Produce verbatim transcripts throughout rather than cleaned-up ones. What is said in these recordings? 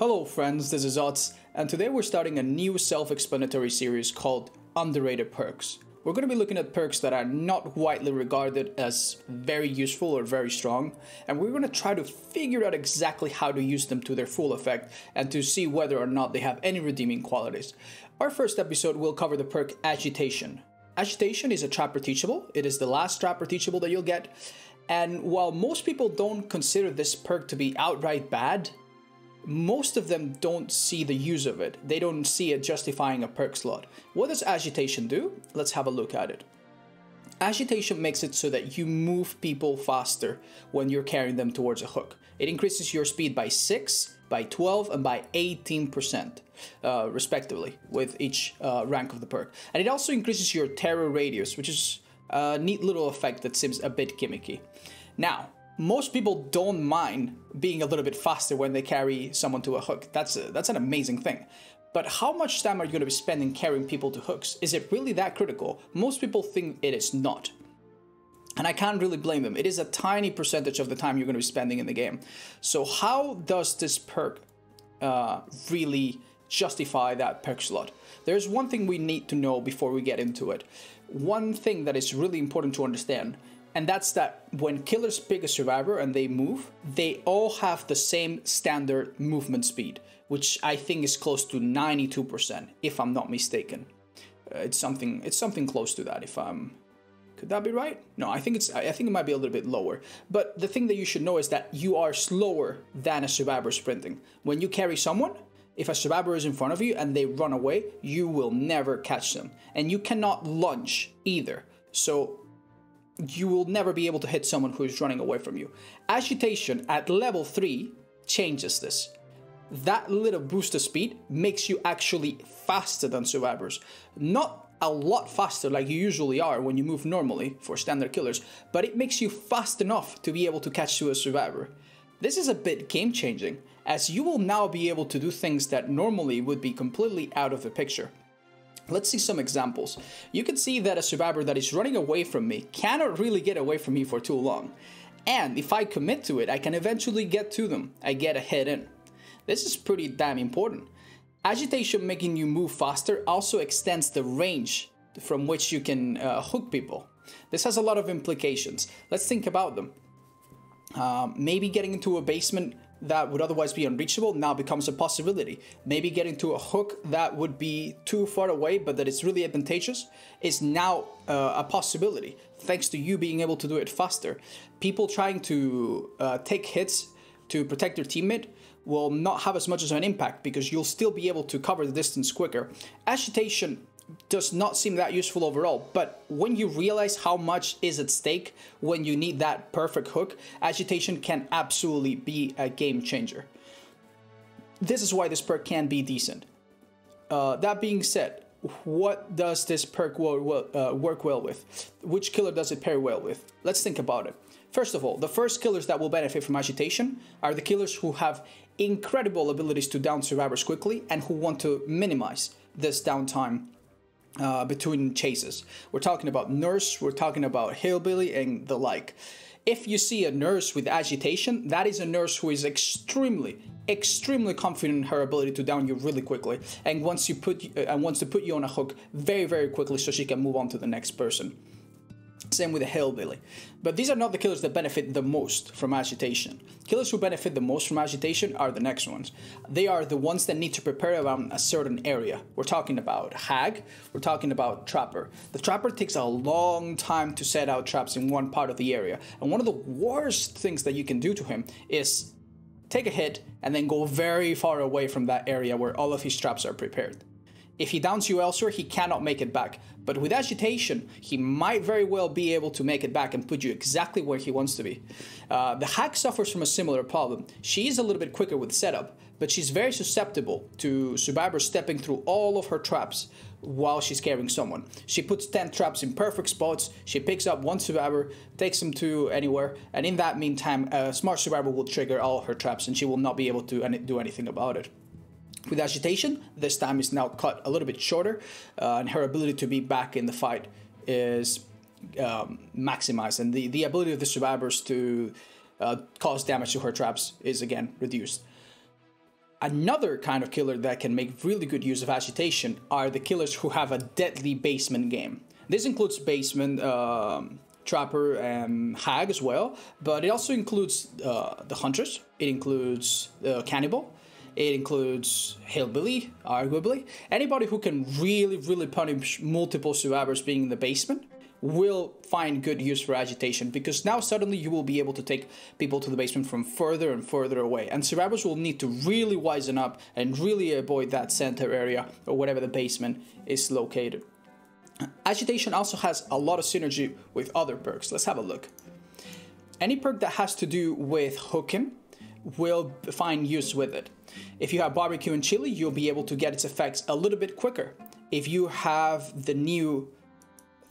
Hello friends, this is Otz, and today we're starting a new self-explanatory series called Underrated Perks. We're going to be looking at perks that are not widely regarded as very useful or very strong, and we're going to try to figure out exactly how to use them to their full effect and to see whether or not they have any redeeming qualities. Our first episode will cover the perk Agitation. Agitation is a Trapper teachable, it is the last Trapper teachable that you'll get, and while most people don't consider this perk to be outright bad, most of them don't see the use of it. They don't see it justifying a perk slot. What does Agitation do? Let's have a look at it. Agitation makes it so that you move people faster when you're carrying them towards a hook. It increases your speed by six, by twelve, and by eighteen percent, uh, respectively, with each uh, rank of the perk. And it also increases your terror radius, which is a neat little effect that seems a bit gimmicky. Now, most people don't mind being a little bit faster when they carry someone to a hook. That's a, that's an amazing thing. But how much time are you going to be spending carrying people to hooks? Is it really that critical? Most people think it is not. And I can't really blame them. It is a tiny percentage of the time you're going to be spending in the game. So how does this perk uh, really justify that perk slot? There's one thing we need to know before we get into it. One thing that is really important to understand, and that's that when killers pick a survivor and they move, they all have the same standard movement speed, which I think is close to ninety-two percent, if I'm not mistaken. Uh, it's something it's something close to that, if I'm... Could that be right? No, I think it's I think it might be a little bit lower. But the thing that you should know is that you are slower than a survivor sprinting. When you carry someone, if a survivor is in front of you and they run away, you will never catch them. And you cannot lunge either. So you will never be able to hit someone who is running away from you. Agitation at level three changes this. That little boost of speed makes you actually faster than survivors. Not a lot faster like you usually are when you move normally for standard killers, but it makes you fast enough to be able to catch to a survivor. This is a bit game changing, as you will now be able to do things that normally would be completely out of the picture. Let's see some examples. You can see that a survivor that is running away from me cannot really get away from me for too long. And if I commit to it, I can eventually get to them. I get a hit in. This is pretty damn important. Agitation making you move faster also extends the range from which you can uh, hook people. This has a lot of implications. Let's think about them. Uh, maybe getting into a basement that would otherwise be unreachable now becomes a possibility. Maybe getting to a hook that would be too far away but that is really advantageous is now uh, a possibility thanks to you being able to do it faster. People trying to uh, take hits to protect their teammate will not have as much of an impact because you'll still be able to cover the distance quicker. Agitation does not seem that useful overall, but when you realize how much is at stake when you need that perfect hook, agitation can absolutely be a game changer. This is why this perk can be decent. Uh, that being said, what does this perk well, uh, work well with? Which killer does it pair well with? Let's think about it. First of all, the first killers that will benefit from agitation are the killers who have incredible abilities to down survivors quickly and who want to minimize this downtime Uh, between chases. We're talking about Nurse, we're talking about Hillbilly and the like. If you see a Nurse with agitation, that is a Nurse who is extremely, extremely confident in her ability to down you really quickly and wants, you put, uh, and wants to put you on a hook very, very quickly so she can move on to the next person. Same with a Hillbilly. But these are not the killers that benefit the most from agitation. Killers who benefit the most from agitation are the next ones. They are the ones that need to prepare around a certain area. We're talking about Hag, we're talking about Trapper. The Trapper takes a long time to set out traps in one part of the area. And one of the worst things that you can do to him is take a hit and then go very far away from that area where all of his traps are prepared. If he downs you elsewhere, he cannot make it back. But with agitation, he might very well be able to make it back and put you exactly where he wants to be. Uh, the Hag suffers from a similar problem. She is a little bit quicker with setup, but she's very susceptible to survivors stepping through all of her traps while she's carrying someone. She puts ten traps in perfect spots, she picks up one survivor, takes him to anywhere, and in that meantime, a smart survivor will trigger all her traps and she will not be able to any- do anything about it. With agitation, this time is now cut a little bit shorter, uh, and her ability to be back in the fight is um, maximized, and the, the ability of the survivors to uh, cause damage to her traps is again reduced. Another kind of killer that can make really good use of agitation are the killers who have a deadly basement game. This includes basement, uh, Trapper, and Hag as well, but it also includes uh, the Huntress, it includes uh, Cannibal, it includes Hillbilly, arguably. Anybody who can really, really punish multiple survivors being in the basement will find good use for agitation, because now suddenly you will be able to take people to the basement from further and further away, and survivors will need to really wisen up and really avoid that center area or whatever the basement is located. Agitation also has a lot of synergy with other perks. Let's have a look. Any perk that has to do with hooking will find use with it. If you have Barbecue and Chili, you'll be able to get its effects a little bit quicker. If you have the new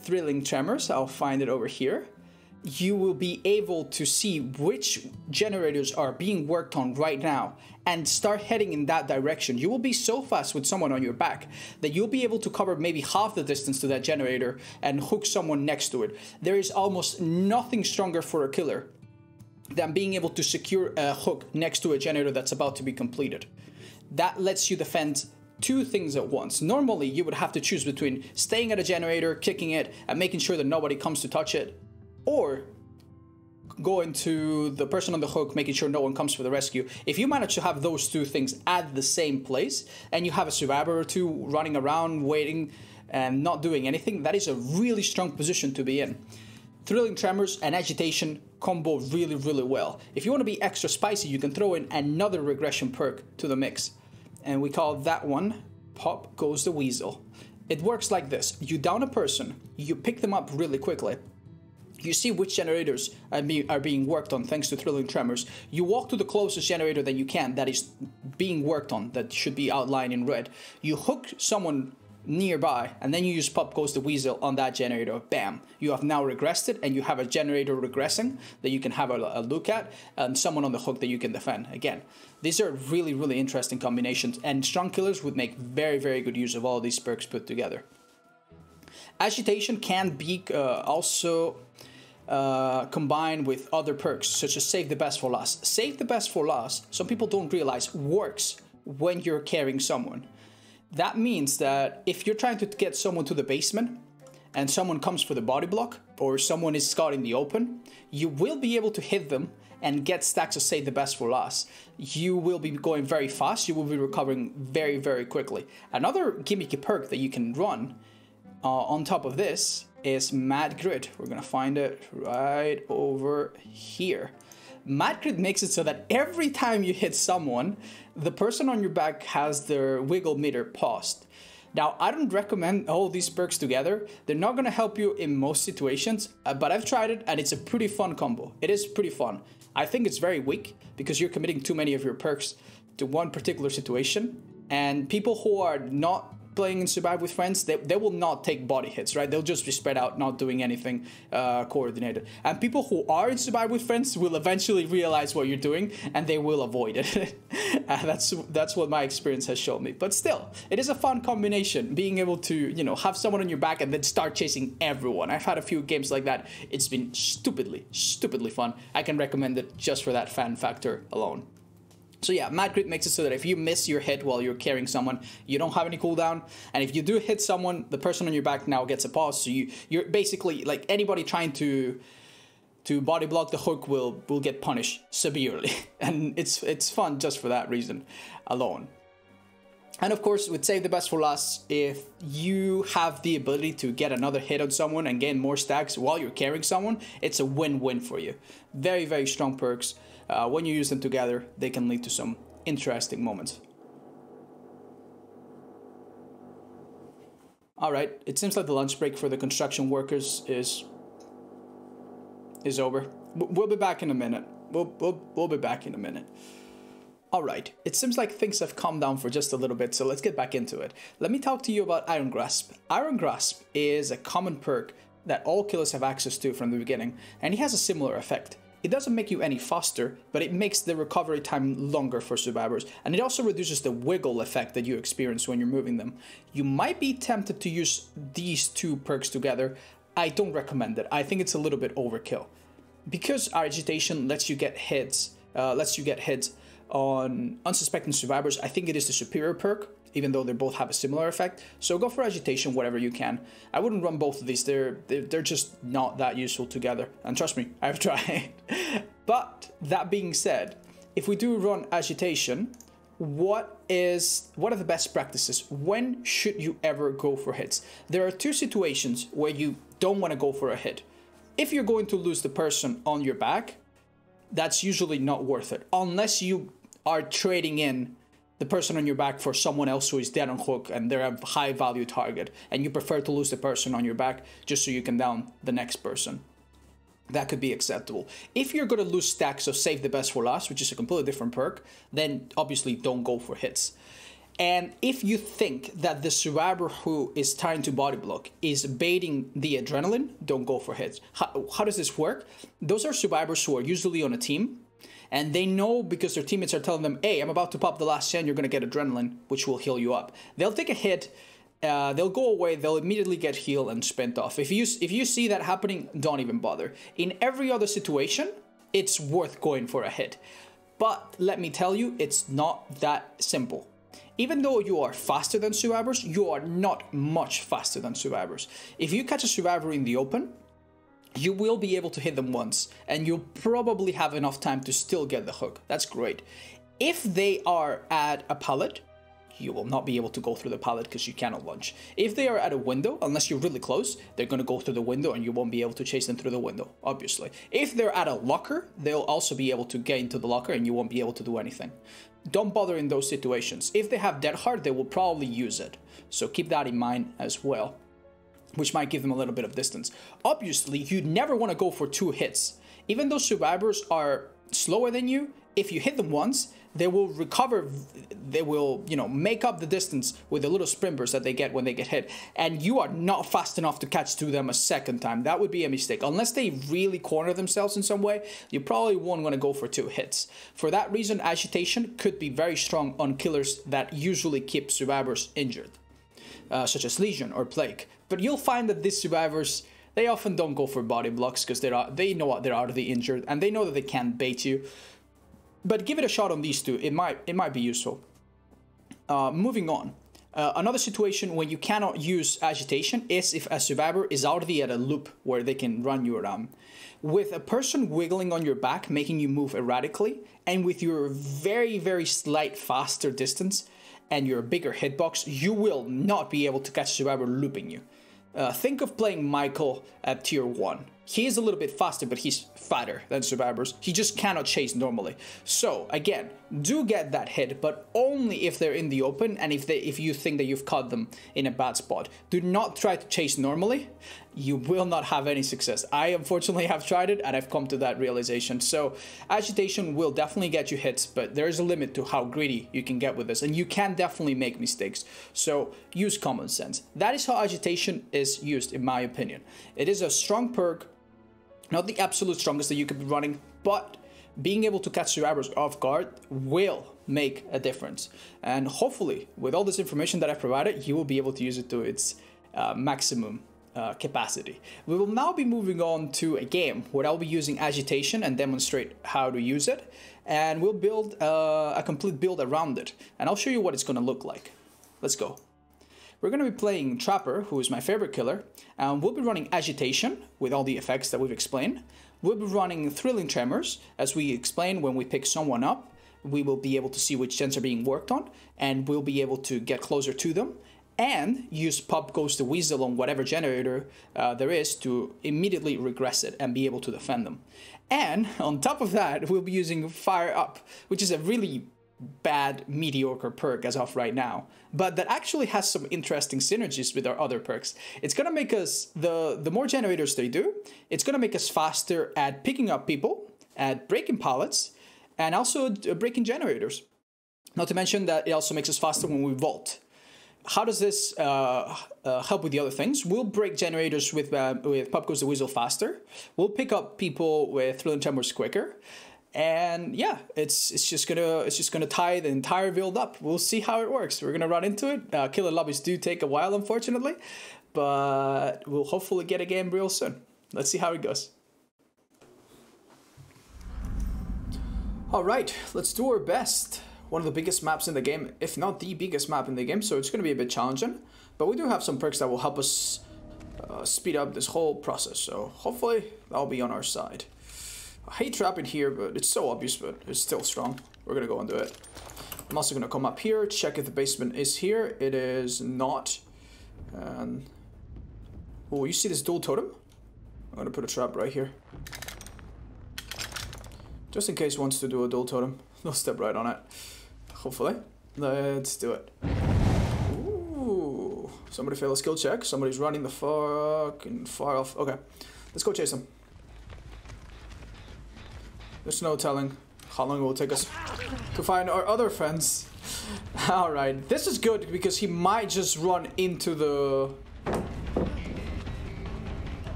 Thrilling Tremors, I'll find it over here, you will be able to see which generators are being worked on right now and start heading in that direction. You will be so fast with someone on your back that you'll be able to cover maybe half the distance to that generator and hook someone next to it. There is almost nothing stronger for a killer than being able to secure a hook next to a generator that's about to be completed. That lets you defend two things at once. Normally, you would have to choose between staying at a generator, kicking it, and making sure that nobody comes to touch it, or going to the person on the hook, making sure no one comes for the rescue. If you manage to have those two things at the same place, and you have a survivor or two running around, waiting, and not doing anything, that is a really strong position to be in. Thrilling Tremors and Agitation combo really, really well. If you want to be extra spicy, you can throw in another regression perk to the mix, and we call that one Pop Goes the Weasel. It works like this. You down a person, you pick them up really quickly, you see which generators are, be are being worked on thanks to Thrilling Tremors, you walk to the closest generator that you can that is being worked on, that should be outlined in red, you hook someone nearby, and then you use Pop Goes the Weasel on that generator. Bam! You have now regressed it, and you have a generator regressing that you can have a, a look at, and someone on the hook that you can defend. Again, these are really, really interesting combinations, and strong killers would make very, very good use of all these perks put together. Agitation can be uh, also uh, combined with other perks, such as Save the Best for Last. Save the Best for Last, some people don't realize, works when you're carrying someone. That means that if you're trying to get someone to the basement and someone comes for the body block or someone is caught in the open, you will be able to hit them and get stacks of Save the Best for Last. You will be going very fast, you will be recovering very, very quickly. Another gimmicky perk that you can run uh, on top of this is Mad Grit. We're gonna find it right over here. Mad Grit makes it so that every time you hit someone, the person on your back has their wiggle meter paused. Now, I don't recommend all these perks together. They're not going to help you in most situations, but I've tried it and it's a pretty fun combo. It is pretty fun. I think it's very weak because you're committing too many of your perks to one particular situation, and people who are not playing in Survive with friends, they, they will not take body hits, right? They'll just be spread out, not doing anything uh, coordinated. And people who are in Survive with friends will eventually realize what you're doing and they will avoid it. And that's that's what my experience has shown me. But still, it is a fun combination, being able to, you know, have someone on your back and then start chasing everyone. I've had a few games like that. It's been stupidly, stupidly fun. I can recommend it just for that fan factor alone. So yeah, Mad Grit makes it so that if you miss your hit while you're carrying someone, you don't have any cooldown, and if you do hit someone, the person on your back now gets a pause, so you, you're basically, like, anybody trying to to body block the hook will, will get punished severely, and it's, it's fun just for that reason alone. And of course, with Save the Best for Last, if you have the ability to get another hit on someone and gain more stacks while you're carrying someone, it's a win-win for you. Very, very strong perks. Uh, when you use them together, they can lead to some interesting moments. Alright, it seems like the lunch break for the construction workers is is over. We'll be back in a minute. We'll, we'll, we'll be back in a minute. Alright, it seems like things have calmed down for just a little bit, so let's get back into it. Let me talk to you about Iron Grasp. Iron Grasp is a common perk that all killers have access to from the beginning, and it has a similar effect. It doesn't make you any faster, but it makes the recovery time longer for survivors, and it also reduces the wiggle effect that you experience when you're moving them. You might be tempted to use these two perks together. I don't recommend it. I think it's a little bit overkill. Because Agitation lets you get hits, uh, lets you get hits on unsuspecting survivors, I think it is the superior perk, even though they both have a similar effect. So go for Agitation whatever you can. I wouldn't run both of these. They're, they're just not that useful together. And trust me, I've tried. But that being said, if we do run Agitation, what is what are the best practices? When should you ever go for hits? There are two situations where you don't want to go for a hit. If you're going to lose the person on your back, that's usually not worth it, unless you are trading in the person on your back for someone else who is dead on hook and they're a high value target, and you prefer to lose the person on your back just so you can down the next person. That could be acceptable. If you're going to lose stacks of Save the Best for Last, which is a completely different perk, then obviously don't go for hits. And if you think that the survivor who is trying to body block is baiting the adrenaline, don't go for hits. How, how does this work? Those are survivors who are usually on a team, and they know because their teammates are telling them, hey, I'm about to pop the last gen, you're going to get adrenaline, which will heal you up. They'll take a hit, uh, they'll go away, they'll immediately get healed and spent off. If you, if you see that happening, don't even bother. In every other situation, it's worth going for a hit. But let me tell you, it's not that simple. Even though you are faster than survivors, you are not much faster than survivors. If you catch a survivor in the open, you will be able to hit them once, and you'll probably have enough time to still get the hook. That's great. If they are at a pallet, you will not be able to go through the pallet because you cannot launch. If they are at a window, unless you're really close, they're going to go through the window and you won't be able to chase them through the window, obviously. If they're at a locker, they'll also be able to get into the locker and you won't be able to do anything. Don't bother in those situations. If they have Dead Hard, they will probably use it. So keep that in mind as well, which might give them a little bit of distance. Obviously, you never want to go for two hits. Even though survivors are slower than you, if you hit them once, they will recover, they will, you know, make up the distance with the little sprint bursts that they get when they get hit. And you are not fast enough to catch to them a second time. That would be a mistake. Unless they really corner themselves in some way, you probably won't want to go for two hits. For that reason, Agitation could be very strong on killers that usually keep survivors injured, uh, such as Lesion or Plague. But you'll find that these survivors, they often don't go for body blocks because they're they know they're already injured and they know that they can't bait you. But give it a shot on these two. It might it might be useful. Uh, moving on. Uh, another situation when you cannot use Agitation is if a survivor is already at a loop where they can run you around. With a person wiggling on your back, making you move erratically, and with your very, very slight faster distance and your bigger hitbox, you will not be able to catch a survivor looping you. Uh, think of playing Michael at tier one. He is a little bit faster, but he's fatter than survivors. He just cannot chase normally. So, again, do get that hit, but only if they're in the open and if they, if you think that you've caught them in a bad spot. Do not try to chase normally. You will not have any success. I, unfortunately, have tried it, and I've come to that realization. So, Agitation will definitely get you hits, but there is a limit to how greedy you can get with this, and you can definitely make mistakes. So, use common sense. That is how Agitation is used, in my opinion. It is a strong perk. Not the absolute strongest that you could be running, but being able to catch survivors off guard will make a difference. And hopefully, with all this information that I've provided, you will be able to use it to its uh, maximum uh, capacity. We will now be moving on to a game where I'll be using Agitation and demonstrate how to use it. And we'll build uh, a complete build around it. And I'll show you what it's going to look like. Let's go. We're going to be playing Trapper, who is my favorite killer, and we'll be running Agitation with all the effects that we've explained. We'll be running Thrilling Tremors, as we explain when we pick someone up, we will be able to see which gens are being worked on, and we'll be able to get closer to them, and use Pop Goes the Weasel on whatever generator uh, there is to immediately regress it and be able to defend them. And on top of that, we'll be using Fire Up, which is a really bad, mediocre perk as of right now, but that actually has some interesting synergies with our other perks. It's gonna make us, the the more generators they do, it's gonna make us faster at picking up people, at breaking pallets, and also breaking generators. Not to mention that it also makes us faster when we vault. How does this uh, uh, help with the other things? We'll break generators with uh, with Pop Goes the Weasel faster. We'll pick up people with Thrilling Tremors quicker. And yeah, it's it's just gonna it's just gonna tie the entire build up. We'll see how it works. We're gonna run into it. Uh, killer lobbies do take a while, unfortunately, but we'll hopefully get a game real soon. Let's see how it goes. Alright, let's do our best. One of the biggest maps in the game, if not the biggest map in the game, so it's going to be a bit challenging. But we do have some perks that will help us uh, speed up this whole process, so hopefully that'll be on our side. I hate trapping here, but it's so obvious, but it's still strong. We're going to go and do it. I'm also going to come up here, check if the basement is here. It is not. And oh, you see this dual totem? I'm going to put a trap right here. Just in case he wants to do a dual totem, they'll step right on it. Hopefully. Let's do it. Ooh. Somebody failed a skill check. Somebody's running the fucking far off. Okay. Let's go chase them. There's no telling how long it will take us to find our other friends. Alright. This is good because he might just run into the...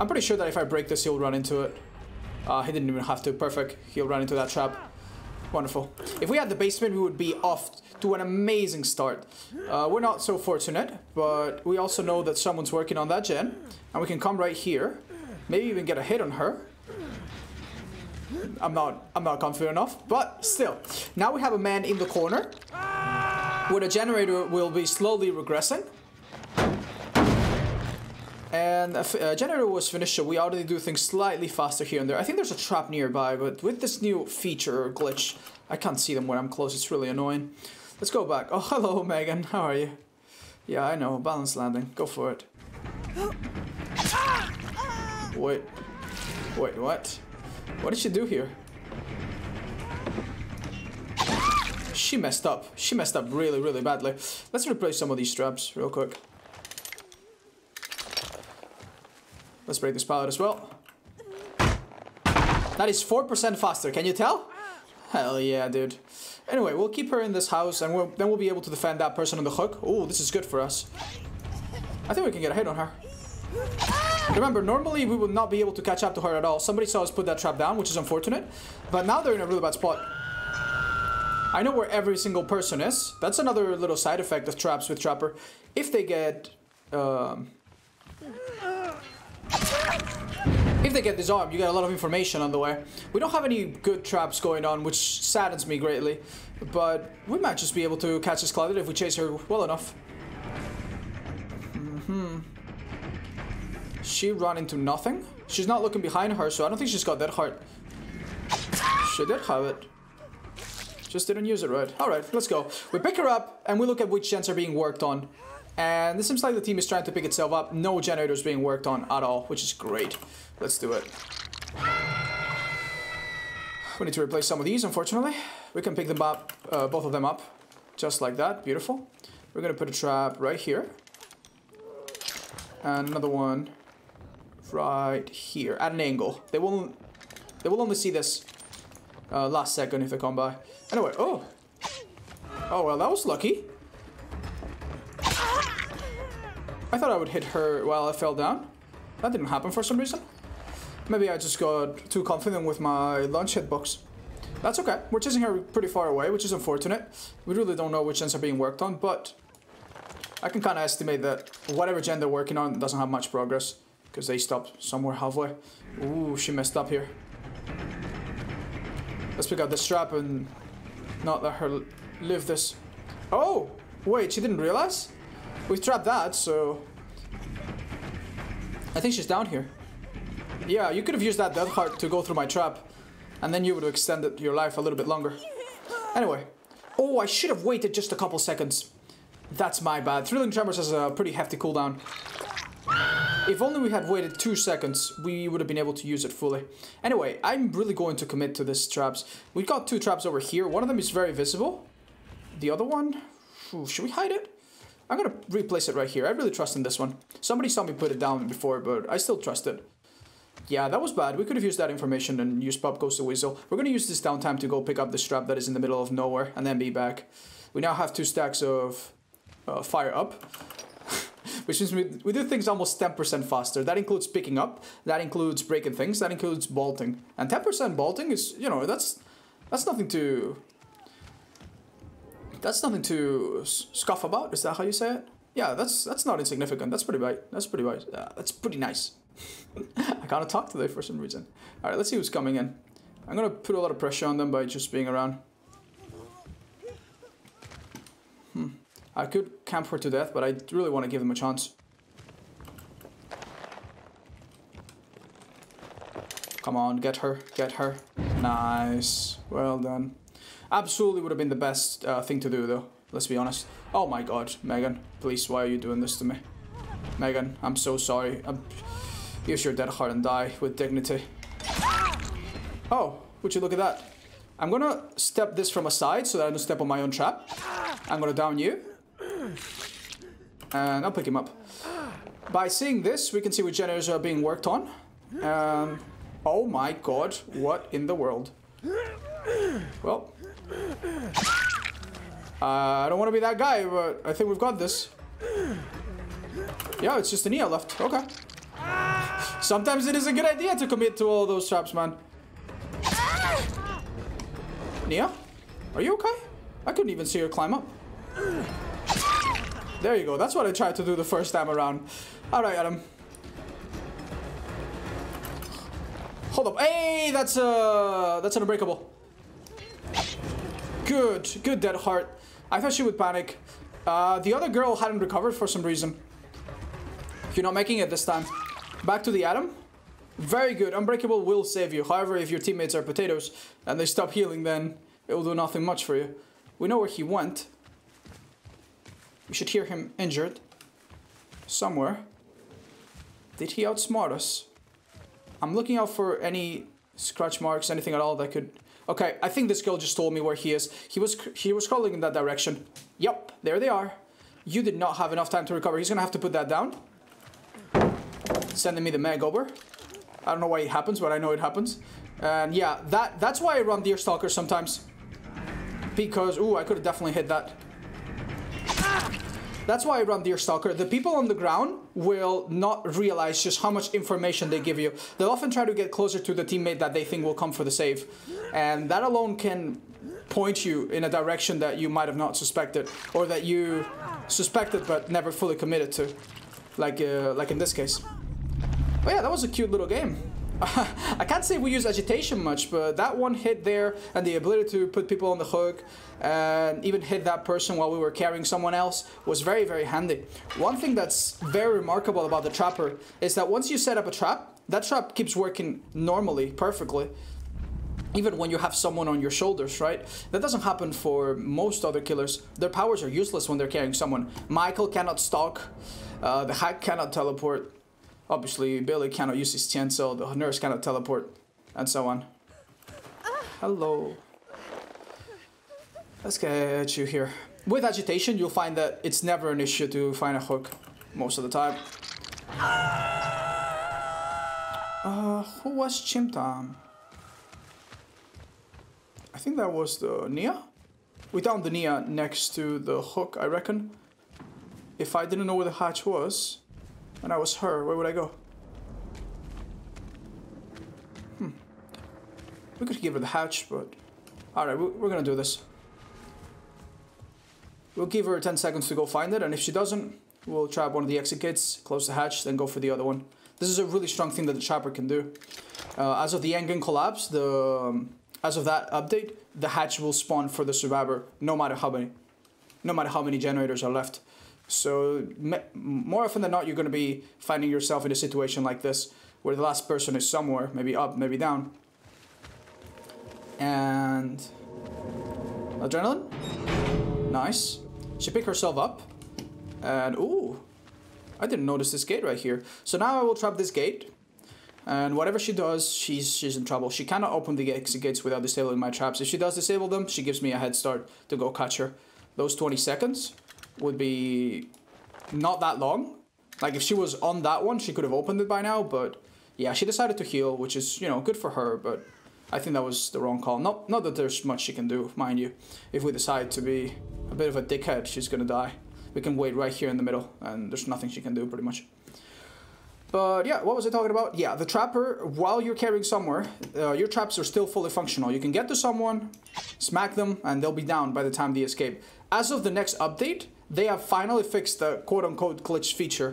I'm pretty sure that if I break this, he'll run into it. Uh, he didn't even have to. Perfect. He'll run into that trap. Wonderful. If we had the basement, we would be off to an amazing start. Uh, we're not so fortunate, but we also know that someone's working on that gen. And we can come right here. Maybe even get a hit on her. I'm not, I'm not confident enough, but still. Now we have a man in the corner, where the generator will be slowly regressing. And a, a generator was finished, so we already do things slightly faster here and there. I think there's a trap nearby, but with this new feature or glitch, I can't see them when I'm close. It's really annoying. Let's go back. Oh, hello, Megan. How are you? Yeah, I know. Balance landing. Go for it. Wait. Wait, what? What did she do here? She messed up. She messed up really, really badly. Let's replace some of these traps real quick. Let's break this pallet as well. That is four percent faster, can you tell? Hell yeah, dude. Anyway, we'll keep her in this house and we'll, then we'll be able to defend that person on the hook. Ooh, this is good for us. I think we can get a hit on her. Remember, normally we would not be able to catch up to her at all. Somebody saw us put that trap down, which is unfortunate. But now they're in a really bad spot. I know where every single person is. That's another little side effect of traps with Trapper. If they get... Um, If they get disarmed, you get a lot of information on the way. We don't have any good traps going on, which saddens me greatly. But we might just be able to catch this Claudette if we chase her well enough. Mm-hmm. She ran into nothing. She's not looking behind her, so I don't think she's got that hard. She did have it. Just didn't use it right. Alright, let's go. We pick her up, and we look at which gens are being worked on. And this seems like the team is trying to pick itself up. No generators being worked on at all, which is great. Let's do it. We need to replace some of these, unfortunately. We can pick them up, uh, both of them up. Just like that. Beautiful. We're going to put a trap right here. And another one right here. At an angle. They will, they will only see this uh, last second if they come by. Anyway, oh. Oh, well, that was lucky. I thought I would hit her while I fell down. That didn't happen for some reason. Maybe I just got too confident with my launch hitbox. That's okay. We're chasing her pretty far away, which is unfortunate. We really don't know which gens are being worked on, but I can kind of estimate that whatever gen they're working on doesn't have much progress because they stopped somewhere halfway. Ooh, she messed up here. Let's pick out this trap and not let her live this. Oh, wait, she didn't realize? We've trapped that, so... I think she's down here. Yeah, you could have used that Dead Hard to go through my trap. And then you would have extended your life a little bit longer. Anyway. Oh, I should have waited just a couple seconds. That's my bad. Thrilling Tremors has a pretty hefty cooldown. If only we had waited two seconds, we would have been able to use it fully. Anyway, I'm really going to commit to these traps. We've got two traps over here. One of them is very visible. The other one... Ooh, should we hide it? I'm gonna replace it right here. I really trust in this one. Somebody saw me put it down before, but I still trust it. Yeah, that was bad. We could have used that information and used Pop Goes the Weasel. We're gonna use this downtime to go pick up the strap that is in the middle of nowhere and then be back. We now have two stacks of uh, Fire Up, which means we, we do things almost ten percent faster. That includes picking up, that includes breaking things, that includes bolting. And ten percent bolting is, you know, that's that's nothing to... That's nothing to scoff about. Is that how you say it? Yeah, that's that's not insignificant. That's pretty bite. That's pretty bite. Uh, that's pretty nice. I can't talk today for some reason. All right, let's see who's coming in. I'm gonna put a lot of pressure on them by just being around. Hmm. I could camp her to death, but I really want to give them a chance. Come on, get her, get her. Nice. Well done. Absolutely would have been the best uh, thing to do, though. Let's be honest. Oh my god, Megan. Please, why are you doing this to me? Megan, I'm so sorry. I'm... Use your dead heart and die with dignity. Oh, would you look at that? I'm gonna step this from aside so that I don't step on my own trap. I'm gonna down you. And I'll pick him up. By seeing this, we can see which generators are being worked on. Um, oh my god, what in the world? Well... Uh, I don't want to be that guy, but I think we've got this. Yeah, it's just an E I left. Okay. Sometimes it is a good idea to commit to all those traps, man. Nia? Are you okay? I couldn't even see her climb up. There you go. That's what I tried to do the first time around. Alright, Adam. Hold up. Hey, that's uh, that's an unbreakable. Good. Good, Dead Heart. I thought she would panic. Uh, the other girl hadn't recovered for some reason. You're not making it this time. Back to the Adam. Very good. Unbreakable will save you. However, if your teammates are potatoes and they stop healing, then it will do nothing much for you. We know where he went. We should hear him injured. Somewhere. Did he outsmart us? I'm looking out for any scratch marks, anything at all that could... Okay, I think this girl just told me where he is. He was he was crawling in that direction. Yep, there they are. You did not have enough time to recover. He's gonna have to put that down. Sending me the Meg over. I don't know why it happens, but I know it happens. And yeah, that that's why I run Deerstalker sometimes. Because, ooh, I could have definitely hit that. That's why I run Deerstalker. The people on the ground will not realize just how much information they give you. They'll often try to get closer to the teammate that they think will come for the save. And that alone can point you in a direction that you might have not suspected. Or that you suspected but never fully committed to. Like, uh, like in this case. But yeah, that was a cute little game. I can't say we use agitation much, but that one hit there and the ability to put people on the hook and even hit that person while we were carrying someone else was very, very handy. One thing that's very remarkable about the Trapper is that once you set up a trap, that trap keeps working normally, perfectly, even when you have someone on your shoulders, right? That doesn't happen for most other killers. Their powers are useless when they're carrying someone. Michael cannot stalk, uh, the Hag cannot teleport. Obviously, Billy cannot use his chance, so the nurse cannot teleport, and so on. Hello. Let's get you here. With agitation, you'll find that it's never an issue to find a hook, most of the time. Uh, who was Chimtam? I think that was the Nia? We downed the Nia next to the hook, I reckon. If I didn't know where the hatch was... and I was her, where would I go? Hmm. We could give her the hatch, but... Alright, we're gonna do this. We'll give her ten seconds to go find it, and if she doesn't, we'll trap one of the exit gates, close the hatch, then go for the other one. This is a really strong thing that the Trapper can do. Uh, as of the endgame collapse, the... Um, as of that update, the hatch will spawn for the survivor, no matter how many. No matter how many generators are left. So, more often than not, you're going to be finding yourself in a situation like this, where the last person is somewhere, maybe up, maybe down. And... adrenaline? Nice. She picked herself up. And, ooh! I didn't notice this gate right here. So now I will trap this gate. And whatever she does, she's, she's in trouble. She cannot open the exit gates without disabling my traps. If she does disable them, she gives me a head start to go catch her. Those twenty seconds... would be not that long. Like, if she was on that one, she could have opened it by now, but yeah, she decided to heal, which is, you know, good for her, but I think that was the wrong call. Not, not that there's much she can do, mind you. If we decide to be a bit of a dickhead, she's gonna die. We can wait right here in the middle, and there's nothing she can do, pretty much. But yeah, what was I talking about? Yeah, the Trapper, while you're carrying somewhere, uh, your traps are still fully functional. You can get to someone, smack them, and they'll be down by the time they escape. As of the next update, they have finally fixed the quote-unquote glitch feature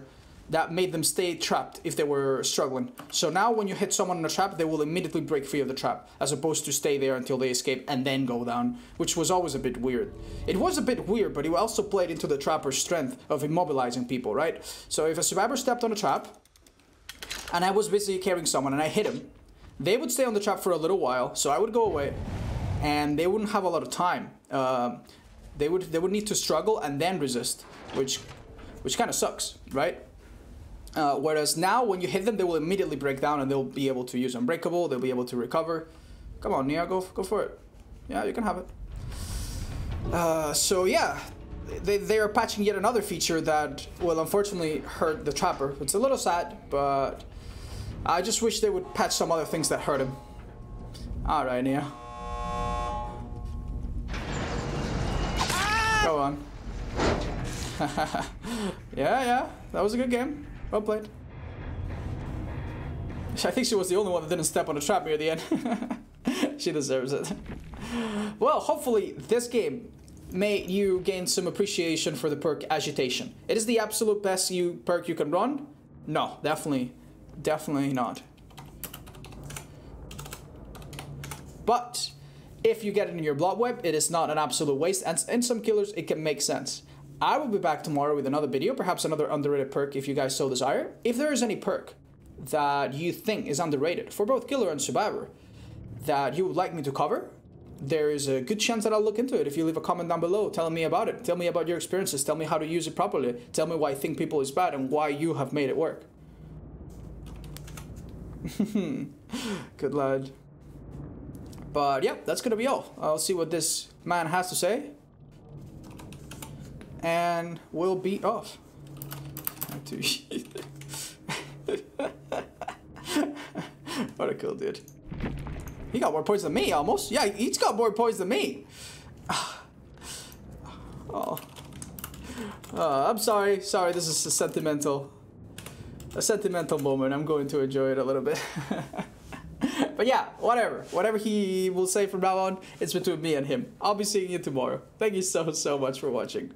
that made them stay trapped if they were struggling. So now when you hit someone in a trap, they will immediately break free of the trap, as opposed to stay there until they escape and then go down, which was always a bit weird. It was a bit weird, but it also played into the Trapper's strength of immobilizing people, right? So if a survivor stepped on a trap, and I was busy carrying someone and I hit him, they would stay on the trap for a little while, so I would go away, and they wouldn't have a lot of time. Uh, they would they would need to struggle and then resist, which which kind of sucks, right? Uh, whereas now, when you hit them, they will immediately break down and they'll be able to use Unbreakable, they'll be able to recover. Come on, Nia, go, go for it. Yeah, you can have it. Uh, so yeah, they, they are patching yet another feature that will unfortunately hurt the Trapper. It's a little sad, but I just wish they would patch some other things that hurt him. Alright, Nia. Ah! Go on. Yeah, yeah, that was a good game. Well played. I think she was the only one that didn't step on a trap near the end. She deserves it. Well, hopefully this game made you gain some appreciation for the perk Agitation. It is the absolute best you perk you can run? No, definitely, definitely not. But if you get it in your blood web, it is not an absolute waste, and in some killers it can make sense. I will be back tomorrow with another video, perhaps another underrated perk if you guys so desire. If there is any perk that you think is underrated for both killer and survivor that you would like me to cover, there is a good chance that I'll look into it. If you leave a comment down below telling me about it, tell me about your experiences, tell me how to use it properly, tell me why I think people is bad and why you have made it work. Good lad. But yeah, that's gonna be all. I'll see what this man has to say, and we'll be off. What a cool dude. He got more points than me, almost. Yeah, he's got more points than me. Oh, uh, I'm sorry, sorry, this is a sentimental, a sentimental moment. I'm going to enjoy it a little bit. But yeah, whatever. Whatever he will say from now on, it's between me and him. I'll be seeing you tomorrow. Thank you so, so much for watching.